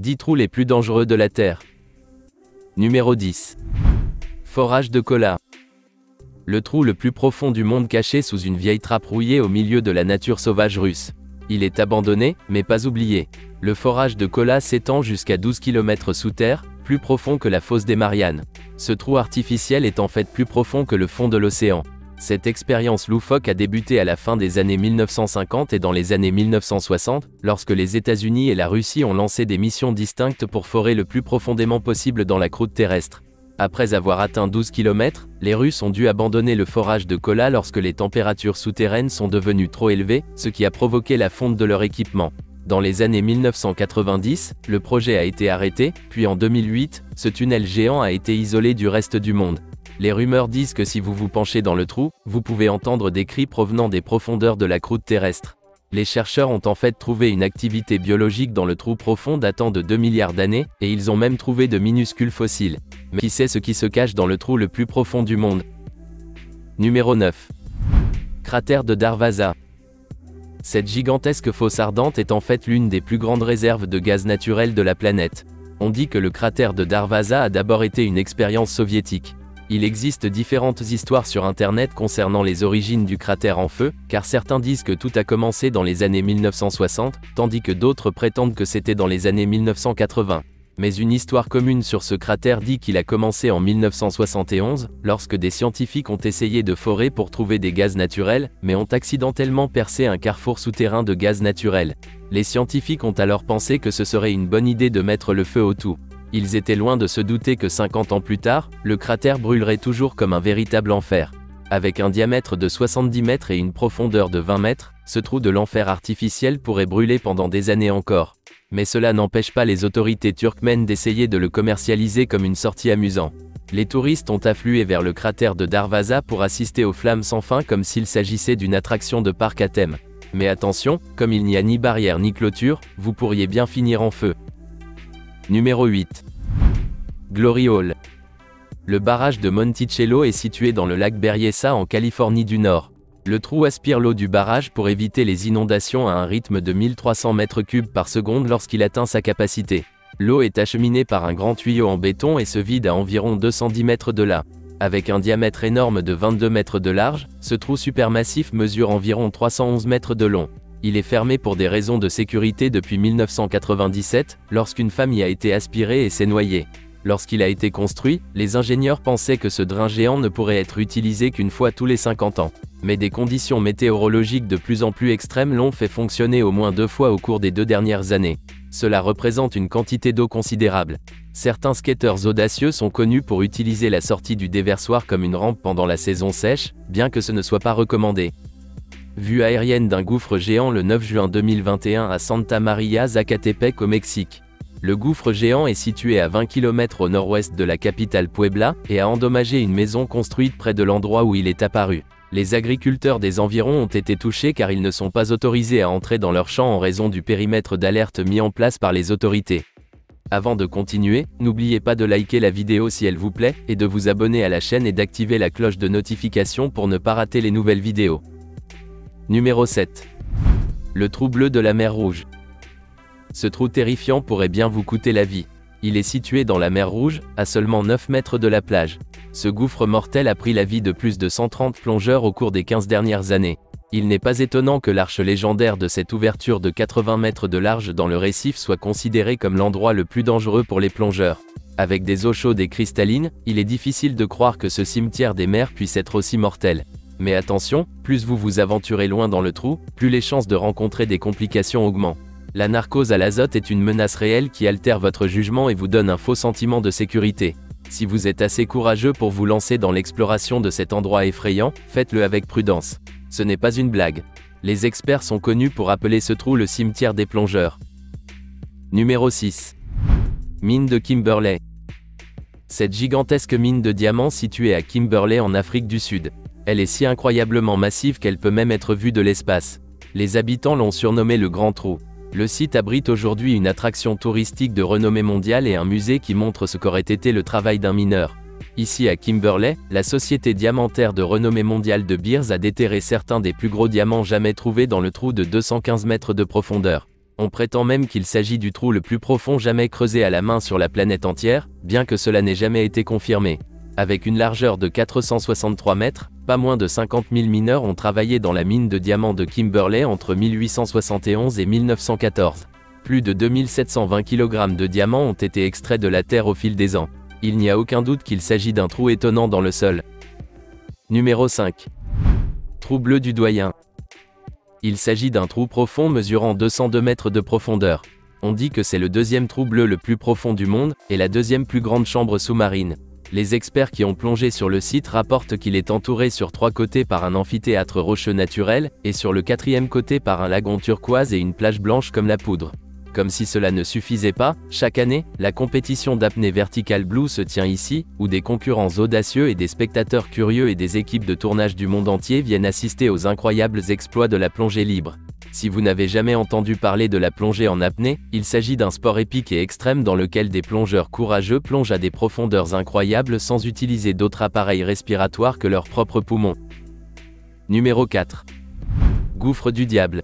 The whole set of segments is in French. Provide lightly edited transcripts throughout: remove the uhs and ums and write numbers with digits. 10 trous les plus dangereux de la Terre. Numéro 10. Forage de Kola. Le trou le plus profond du monde caché sous une vieille trappe rouillée au milieu de la nature sauvage russe. Il est abandonné, mais pas oublié. Le forage de Kola s'étend jusqu'à 12 km sous terre, plus profond que la fosse des Mariannes. Ce trou artificiel est en fait plus profond que le fond de l'océan. Cette expérience loufoque a débuté à la fin des années 1950 et dans les années 1960, lorsque les États-Unis et la Russie ont lancé des missions distinctes pour forer le plus profondément possible dans la croûte terrestre. Après avoir atteint 12 km, les Russes ont dû abandonner le forage de Kola lorsque les températures souterraines sont devenues trop élevées, ce qui a provoqué la fonte de leur équipement. Dans les années 1990, le projet a été arrêté, puis en 2008, ce tunnel géant a été isolé du reste du monde. Les rumeurs disent que si vous vous penchez dans le trou, vous pouvez entendre des cris provenant des profondeurs de la croûte terrestre. Les chercheurs ont en fait trouvé une activité biologique dans le trou profond datant de 2 milliards d'années, et ils ont même trouvé de minuscules fossiles. Mais qui sait ce qui se cache dans le trou le plus profond du monde? Numéro 9. Cratère de Darvaza. Cette gigantesque fosse ardente est en fait l'une des plus grandes réserves de gaz naturel de la planète. On dit que le cratère de Darvaza a d'abord été une expérience soviétique. Il existe différentes histoires sur Internet concernant les origines du cratère en feu, car certains disent que tout a commencé dans les années 1960, tandis que d'autres prétendent que c'était dans les années 1980. Mais une histoire commune sur ce cratère dit qu'il a commencé en 1971, lorsque des scientifiques ont essayé de forer pour trouver des gaz naturels, mais ont accidentellement percé un carrefour souterrain de gaz naturel. Les scientifiques ont alors pensé que ce serait une bonne idée de mettre le feu au tout. Ils étaient loin de se douter que 50 ans plus tard, le cratère brûlerait toujours comme un véritable enfer. Avec un diamètre de 70 mètres et une profondeur de 20 mètres, ce trou de l'enfer artificiel pourrait brûler pendant des années encore. Mais cela n'empêche pas les autorités turkmènes d'essayer de le commercialiser comme une sortie amusante. Les touristes ont afflué vers le cratère de Darvaza pour assister aux flammes sans fin comme s'il s'agissait d'une attraction de parc à thème. Mais attention, comme il n'y a ni barrière ni clôture, vous pourriez bien finir en feu. Numéro 8. Glory Hole. Le barrage de Monticello est situé dans le lac Berryessa en Californie du Nord. Le trou aspire l'eau du barrage pour éviter les inondations à un rythme de 1300 m3 par seconde lorsqu'il atteint sa capacité. L'eau est acheminée par un grand tuyau en béton et se vide à environ 210 mètres de là. Avec un diamètre énorme de 22 mètres de large, ce trou supermassif mesure environ 311 mètres de long. Il est fermé pour des raisons de sécurité depuis 1997, lorsqu'une femme y a été aspirée et s'est noyée. Lorsqu'il a été construit, les ingénieurs pensaient que ce drain géant ne pourrait être utilisé qu'une fois tous les 50 ans. Mais des conditions météorologiques de plus en plus extrêmes l'ont fait fonctionner au moins 2 fois au cours des 2 dernières années. Cela représente une quantité d'eau considérable. Certains skateurs audacieux sont connus pour utiliser la sortie du déversoir comme une rampe pendant la saison sèche, bien que ce ne soit pas recommandé. Vue aérienne d'un gouffre géant le 9 juin 2021 à Santa María Zacatepec au Mexique. Le gouffre géant est situé à 20 km au nord-ouest de la capitale Puebla, et a endommagé une maison construite près de l'endroit où il est apparu. Les agriculteurs des environs ont été touchés car ils ne sont pas autorisés à entrer dans leurs champs en raison du périmètre d'alerte mis en place par les autorités. Avant de continuer, n'oubliez pas de liker la vidéo si elle vous plaît, et de vous abonner à la chaîne et d'activer la cloche de notification pour ne pas rater les nouvelles vidéos. Numéro 7. Le trou bleu de la mer Rouge. Ce trou terrifiant pourrait bien vous coûter la vie. Il est situé dans la mer Rouge, à seulement 9 mètres de la plage. Ce gouffre mortel a pris la vie de plus de 130 plongeurs au cours des 15 dernières années. Il n'est pas étonnant que l'arche légendaire de cette ouverture de 80 mètres de large dans le récif soit considérée comme l'endroit le plus dangereux pour les plongeurs. Avec des eaux chaudes et cristallines, il est difficile de croire que ce cimetière des mers puisse être aussi mortel. Mais attention, plus vous vous aventurez loin dans le trou, plus les chances de rencontrer des complications augmentent. La narcose à l'azote est une menace réelle qui altère votre jugement et vous donne un faux sentiment de sécurité. Si vous êtes assez courageux pour vous lancer dans l'exploration de cet endroit effrayant, faites-le avec prudence. Ce n'est pas une blague. Les experts sont connus pour appeler ce trou le cimetière des plongeurs. Numéro 6. Mine de Kimberley. Cette gigantesque mine de diamants située à Kimberley en Afrique du Sud. Elle est si incroyablement massive qu'elle peut même être vue de l'espace. Les habitants l'ont surnommée le Grand Trou. Le site abrite aujourd'hui une attraction touristique de renommée mondiale et un musée qui montre ce qu'aurait été le travail d'un mineur. Ici à Kimberley, la société diamantaire de renommée mondiale de Beers a déterré certains des plus gros diamants jamais trouvés dans le trou de 215 mètres de profondeur. On prétend même qu'il s'agit du trou le plus profond jamais creusé à la main sur la planète entière, bien que cela n'ait jamais été confirmé. Avec une largeur de 463 mètres, pas moins de 50 000 mineurs ont travaillé dans la mine de diamants de Kimberley entre 1871 et 1914. Plus de 2720 kg de diamants ont été extraits de la terre au fil des ans. Il n'y a aucun doute qu'il s'agit d'un trou étonnant dans le sol. Numéro 5. Trou bleu du doyen. Il s'agit d'un trou profond mesurant 202 mètres de profondeur. On dit que c'est le deuxième trou bleu le plus profond du monde, et la deuxième plus grande chambre sous-marine. Les experts qui ont plongé sur le site rapportent qu'il est entouré sur trois côtés par un amphithéâtre rocheux naturel, et sur le quatrième côté par un lagon turquoise et une plage blanche comme la poudre. Comme si cela ne suffisait pas, chaque année, la compétition d'apnée Vertical Blue se tient ici, où des concurrents audacieux et des spectateurs curieux et des équipes de tournage du monde entier viennent assister aux incroyables exploits de la plongée libre. Si vous n'avez jamais entendu parler de la plongée en apnée, il s'agit d'un sport épique et extrême dans lequel des plongeurs courageux plongent à des profondeurs incroyables sans utiliser d'autres appareils respiratoires que leurs propres poumons. Numéro 4. Gouffre du Diable.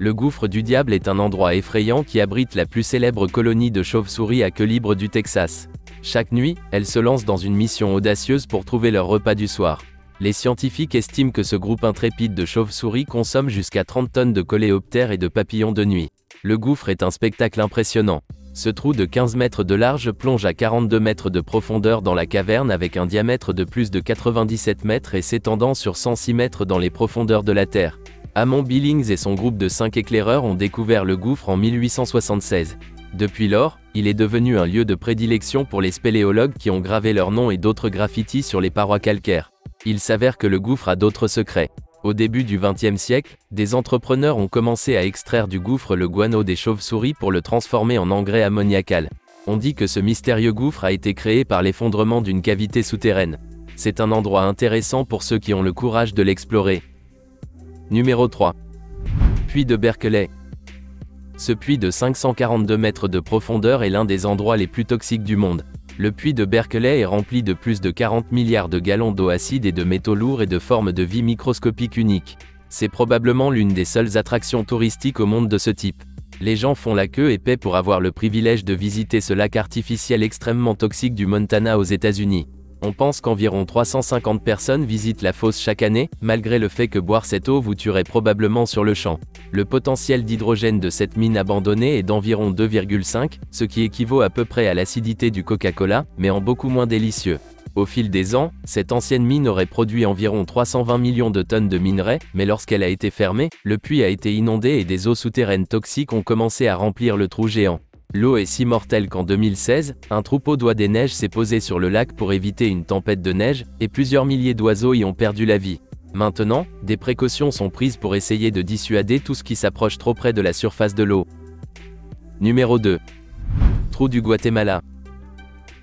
Le gouffre du Diable est un endroit effrayant qui abrite la plus célèbre colonie de chauves-souris à queue libre du Texas. Chaque nuit, elles se lancent dans une mission audacieuse pour trouver leur repas du soir. Les scientifiques estiment que ce groupe intrépide de chauves-souris consomme jusqu'à 30 tonnes de coléoptères et de papillons de nuit. Le gouffre est un spectacle impressionnant. Ce trou de 15 mètres de large plonge à 42 mètres de profondeur dans la caverne avec un diamètre de plus de 97 mètres et s'étendant sur 106 mètres dans les profondeurs de la Terre. Amon Billings et son groupe de 5 éclaireurs ont découvert le gouffre en 1876. Depuis lors, il est devenu un lieu de prédilection pour les spéléologues qui ont gravé leur nom et d'autres graffitis sur les parois calcaires. Il s'avère que le gouffre a d'autres secrets. Au début du XXe siècle, des entrepreneurs ont commencé à extraire du gouffre le guano des chauves-souris pour le transformer en engrais ammoniacal. On dit que ce mystérieux gouffre a été créé par l'effondrement d'une cavité souterraine. C'est un endroit intéressant pour ceux qui ont le courage de l'explorer. Numéro 3. Puits de Berkeley. Ce puits de 542 mètres de profondeur est l'un des endroits les plus toxiques du monde. Le puits de Berkeley est rempli de plus de 40 milliards de gallons d'eau acide et de métaux lourds et de formes de vie microscopiques uniques. C'est probablement l'une des seules attractions touristiques au monde de ce type. Les gens font la queue et paient pour avoir le privilège de visiter ce lac artificiel extrêmement toxique du Montana aux États-Unis. On pense qu'environ 350 personnes visitent la fosse chaque année, malgré le fait que boire cette eau vous tuerait probablement sur le champ. Le potentiel d'hydrogène de cette mine abandonnée est d'environ 2,5, ce qui équivaut à peu près à l'acidité du Coca-Cola, mais en beaucoup moins délicieux. Au fil des ans, cette ancienne mine aurait produit environ 320 millions de tonnes de minerais, mais lorsqu'elle a été fermée, le puits a été inondé et des eaux souterraines toxiques ont commencé à remplir le trou géant. L'eau est si mortelle qu'en 2016, un troupeau d'oies des neiges s'est posé sur le lac pour éviter une tempête de neige, et plusieurs milliers d'oiseaux y ont perdu la vie. Maintenant, des précautions sont prises pour essayer de dissuader tout ce qui s'approche trop près de la surface de l'eau. Numéro 2. Trou du Guatemala.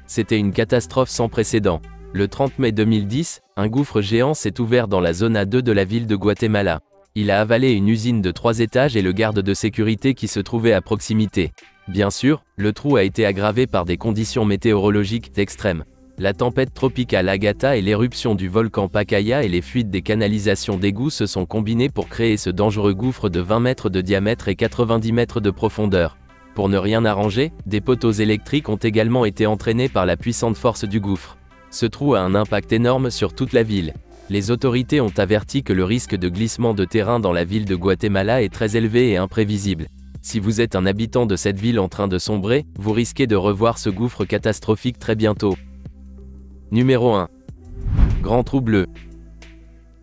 C'était une catastrophe sans précédent. Le 30 mai 2010, un gouffre géant s'est ouvert dans la zone A2 de la ville de Guatemala. Il a avalé une usine de 3 étages et le garde de sécurité qui se trouvait à proximité. Bien sûr, le trou a été aggravé par des conditions météorologiques extrêmes. La tempête tropicale Agatha et l'éruption du volcan Pacaya et les fuites des canalisations d'égouts se sont combinées pour créer ce dangereux gouffre de 20 mètres de diamètre et 90 mètres de profondeur. Pour ne rien arranger, des poteaux électriques ont également été entraînés par la puissante force du gouffre. Ce trou a un impact énorme sur toute la ville. Les autorités ont averti que le risque de glissement de terrain dans la ville de Guatemala est très élevé et imprévisible. Si vous êtes un habitant de cette ville en train de sombrer, vous risquez de revoir ce gouffre catastrophique très bientôt. Numéro 1. Grand Trou Bleu.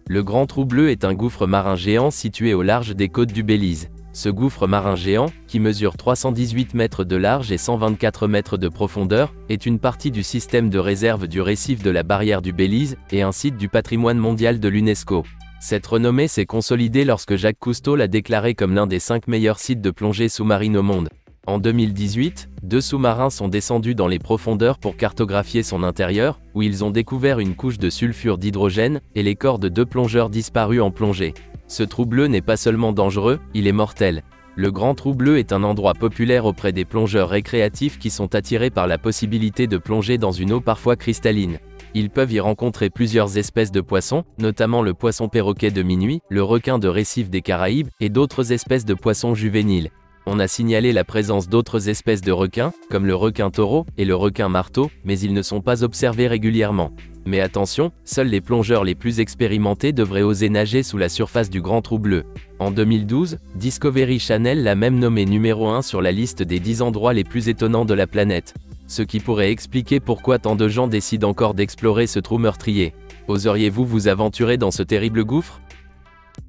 Le Grand Trou Bleu est un gouffre marin géant situé au large des côtes du Belize. Ce gouffre marin géant, qui mesure 318 mètres de large et 124 mètres de profondeur, est une partie du système de réserve du récif de la Barrière du Belize, et un site du patrimoine mondial de l'UNESCO. Cette renommée s'est consolidée lorsque Jacques Cousteau l'a déclaré comme l'un des 5 meilleurs sites de plongée sous-marine au monde. En 2018, 2 sous-marins sont descendus dans les profondeurs pour cartographier son intérieur, où ils ont découvert une couche de sulfure d'hydrogène, et les corps de 2 plongeurs disparus en plongée. Ce trou bleu n'est pas seulement dangereux, il est mortel. Le Grand Trou Bleu est un endroit populaire auprès des plongeurs récréatifs qui sont attirés par la possibilité de plonger dans une eau parfois cristalline. Ils peuvent y rencontrer plusieurs espèces de poissons, notamment le poisson perroquet de minuit, le requin de récif des Caraïbes, et d'autres espèces de poissons juvéniles. On a signalé la présence d'autres espèces de requins, comme le requin taureau et le requin marteau, mais ils ne sont pas observés régulièrement. Mais attention, seuls les plongeurs les plus expérimentés devraient oser nager sous la surface du Grand Trou Bleu. En 2012, Discovery Channel l'a même nommé numéro 1 sur la liste des 10 endroits les plus étonnants de la planète. Ce qui pourrait expliquer pourquoi tant de gens décident encore d'explorer ce trou meurtrier. Oseriez-vous vous aventurer dans ce terrible gouffre ?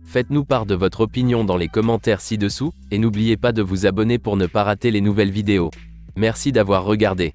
Faites-nous part de votre opinion dans les commentaires ci-dessous, et n'oubliez pas de vous abonner pour ne pas rater les nouvelles vidéos. Merci d'avoir regardé.